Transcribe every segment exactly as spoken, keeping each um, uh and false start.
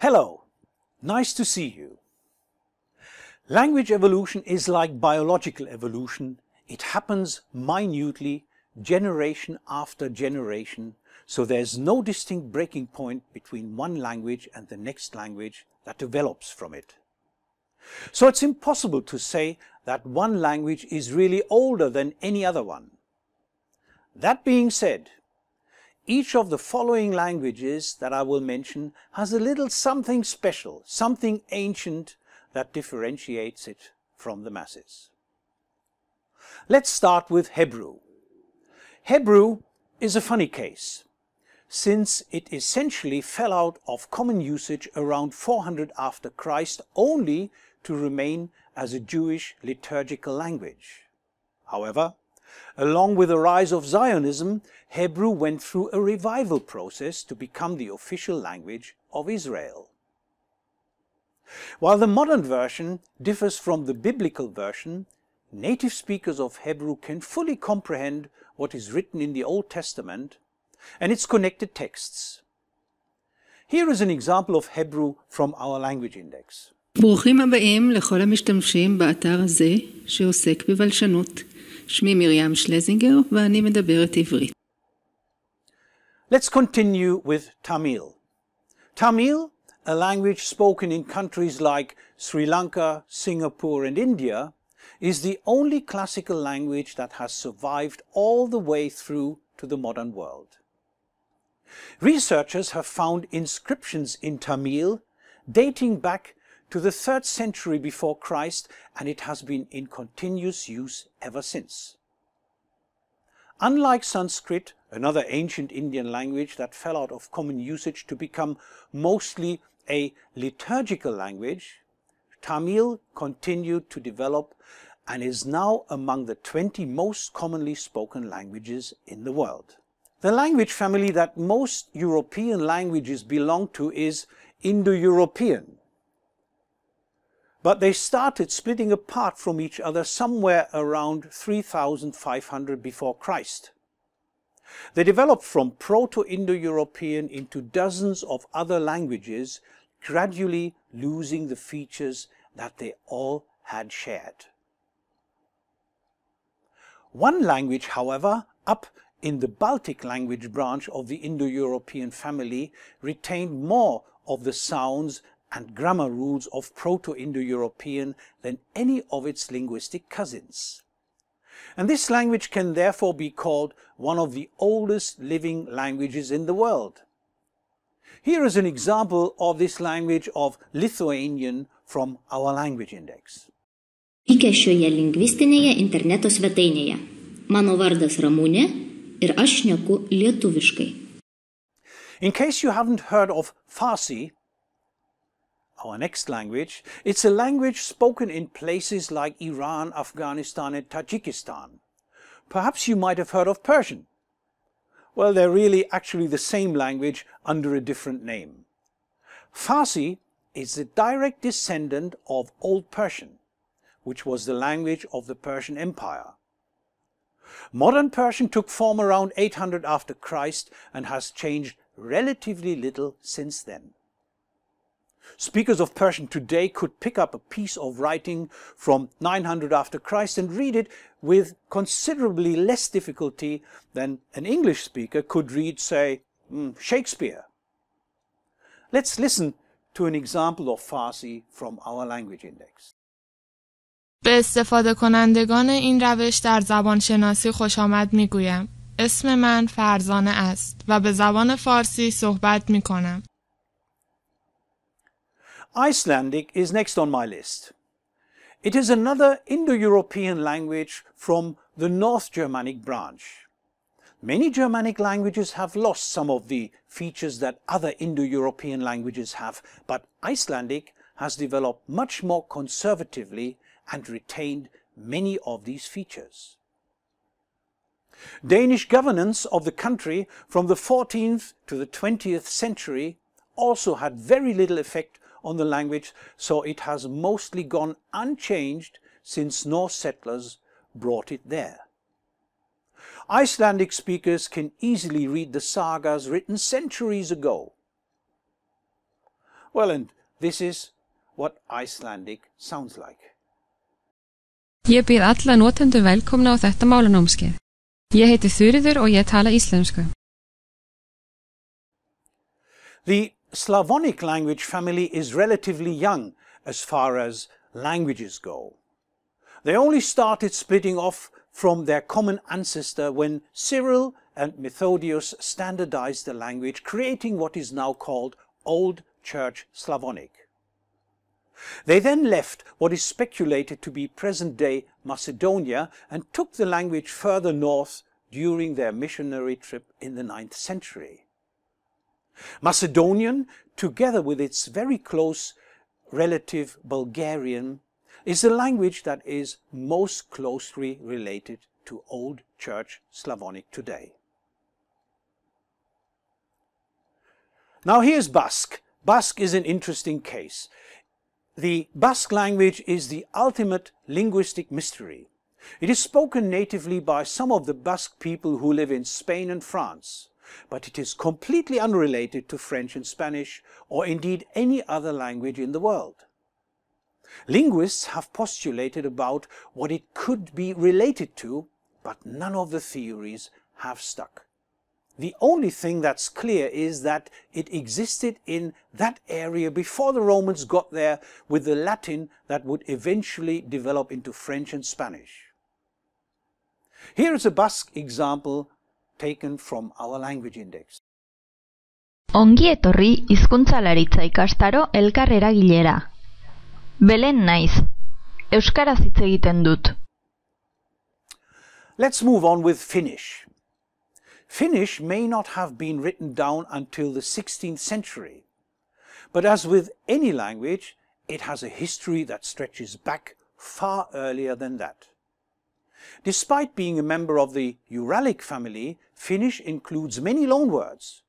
Hello, nice to see you. Language evolution is like biological evolution. It happens minutely, generation after generation, so there's no distinct breaking point between one language and the next language that develops from it. So it's impossible to say that one language is really older than any other one. That being said, each of the following languages that I will mention has a little something special, something ancient that differentiates it from the masses. Let's start with Hebrew. Hebrew is a funny case, since it essentially fell out of common usage around four hundred after Christ only to remain as a Jewish liturgical language. However, along with the rise of Zionism, Hebrew went through a revival process to become the official language of Israel. While the modern version differs from the biblical version, native speakers of Hebrew can fully comprehend what is written in the Old Testament and its connected texts. Here is an example of Hebrew from our language index. ברוכים הבאים לכל המשתמשים באתר הזה שעוסק בבלשנות. שמי מרים שלזינגר ואני מדברת עברית. Let's continue with Tamil. Tamil, a language spoken in countries like Sri Lanka, Singapore and India, is the only classical language that has survived all the way through to the modern world. Researchers have found inscriptions in Tamil dating back to the third century before Christ, and it has been in continuous use ever since. Unlike Sanskrit, another ancient Indian language that fell out of common usage to become mostly a liturgical language, Tamil continued to develop and is now among the twenty most commonly spoken languages in the world. The language family that most European languages belong to is Indo-European. But they started splitting apart from each other somewhere around three thousand five hundred before Christ. They developed from Proto-Indo-European into dozens of other languages, gradually losing the features that they all had shared. One language, however, up in the Baltic language branch of the Indo-European family, retained more of the sounds and grammar rules of Proto-Indo-European than any of its linguistic cousins. And this language can therefore be called one of the oldest living languages in the world. Here is an example of this language of Lithuanian from our language index. Iki šioje lingvistinėje interneto svetainėje. Mano vardas Ramūnė ir aš šneku lietuviškai. In case you haven't heard of Farsi, our next language, it's a language spoken in places like Iran, Afghanistan and Tajikistan. Perhaps you might have heard of Persian. Well, they're really actually the same language under a different name. Farsi is the direct descendant of Old Persian, which was the language of the Persian Empire. Modern Persian took form around eight hundred after Christ and has changed relatively little since then. Speakers of Persian today could pick up a piece of writing from nine hundred after Christ and read it with considerably less difficulty than an English speaker could read, say, Shakespeare. Let's listen to an example of Farsi from our language index. به استفاده کنندگان این روش در زبانشناسی خوش آمد میگویم. اسم من فرزانه است و به زبان فارسی صحبت میکنم. Icelandic is next on my list. It is another Indo-European language from the North Germanic branch. Many Germanic languages have lost some of the features that other Indo-European languages have, but Icelandic has developed much more conservatively and retained many of these features. Danish governance of the country from the fourteenth to the twentieth century also had very little effect on the language, so it has mostly gone unchanged since Norse settlers brought it there. Icelandic speakers can easily read the sagas written centuries ago. Well, and this is what Icelandic sounds like. Ég býð alla notendur velkomna á þetta málanámskeið. Ég heiti Þuríður og ég tala íslensku. The Slavonic language family is relatively young as far as languages go. They only started splitting off from their common ancestor when Cyril and Methodius standardized the language, creating what is now called Old Church Slavonic. They then left what is speculated to be present-day Macedonia and took the language further north during their missionary trip in the ninth century. Macedonian, together with its very close relative Bulgarian, is the language that is most closely related to Old Church Slavonic today. Now here's Basque. Basque is an interesting case. The Basque language is the ultimate linguistic mystery. It is spoken natively by some of the Basque people who live in Spain and France, but it is completely unrelated to French and Spanish, or indeed any other language in the world. Linguists have postulated about what it could be related to, but none of the theories have stuck. The only thing that's clear is that it existed in that area before the Romans got there with the Latin that would eventually develop into French and Spanish. Here is a Basque example taken from our language index. Ongi etorri hizkuntzalaritza ikastaro elkarrera gilera. Belen naiz. Euskaraz hitz egiten dut. Let's move on with Finnish. Finnish may not have been written down until the sixteenth century, but as with any language, it has a history that stretches back far earlier than that. Despite being a member of the Uralic family, Finnish includes many loanwords,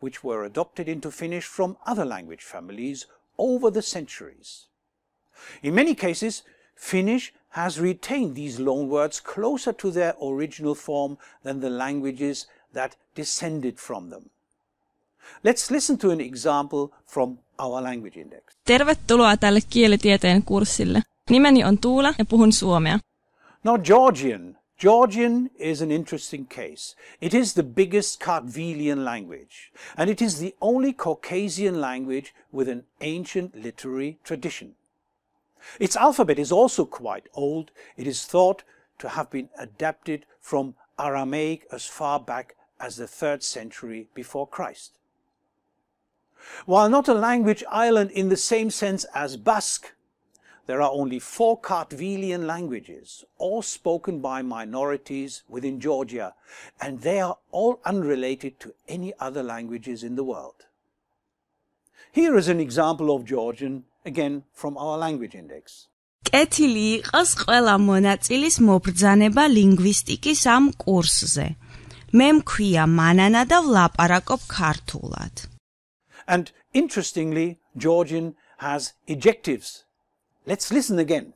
which were adopted into Finnish from other language families over the centuries. In many cases, Finnish has retained these loanwords closer to their original form than the languages that descended from them. Let's listen to an example from our language index. Tervetuloa tälle kielitieteen kurssille. Nimeni on Tuula ja puhun suomea. Now, Georgian. Georgian is an interesting case. It is the biggest Kartvelian language, and it is the only Caucasian language with an ancient literary tradition. Its alphabet is also quite old. It is thought to have been adapted from Aramaic as far back as the third century before Christ. While not a language island in the same sense as Basque, there are only four Kartvelian languages, all spoken by minorities within Georgia, and they are all unrelated to any other languages in the world. Here is an example of Georgian, again from our language index. Კეთილი იყოს ყველა მონაწილის მობრძანება ლინგვისტიკის ამ კურსზე. მე მქვია მანანა და ვლაპარაკობ ქართულად. And interestingly, Georgian has ejectives. Let's listen again.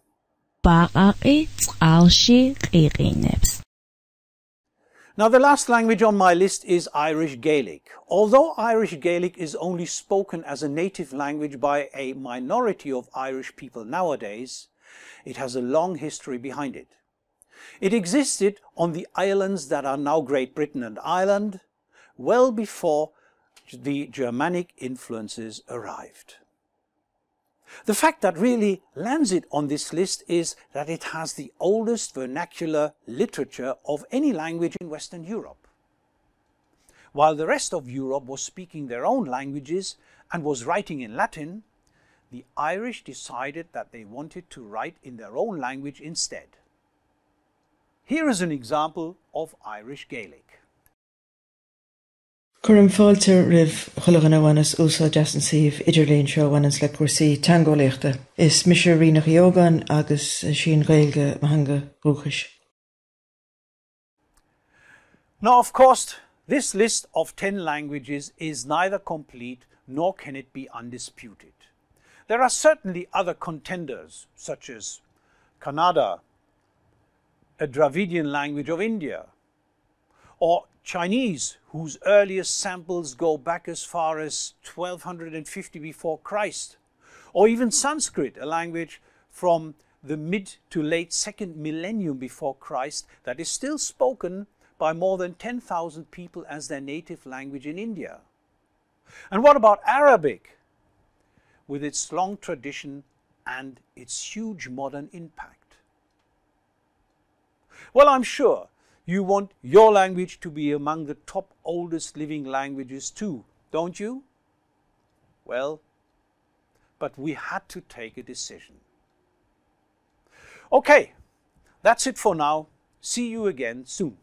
Now, the last language on my list is Irish Gaelic. Although Irish Gaelic is only spoken as a native language by a minority of Irish people nowadays, it has a long history behind it. It existed on the islands that are now Great Britain and Ireland, well before the Germanic influences arrived. The fact that really lands it on this list is that it has the oldest vernacular literature of any language in Western Europe. While the rest of Europe was speaking their own languages and was writing in Latin, the Irish decided that they wanted to write in their own language instead. Here is an example of Irish Gaelic. Curum falter riv chulagan awanas usa jasan siv idrlein shawanas le kursi tango lechte is misherina yogan agus shin reilge mahanga ruchish. Now, of course, this list of ten languages is neither complete nor can it be undisputed. There are certainly other contenders, such as Kannada, a Dravidian language of India, or Chinese, whose earliest samples go back as far as twelve fifty before Christ, or even Sanskrit, a language from the mid to late second millennium before Christ that is still spoken by more than ten thousand people as their native language in India. And what about Arabic, with its long tradition and its huge modern impact? Well, I'm sure you want your language to be among the top oldest living languages too, don't you? Well, but we had to take a decision. Okay, that's it for now. See you again soon.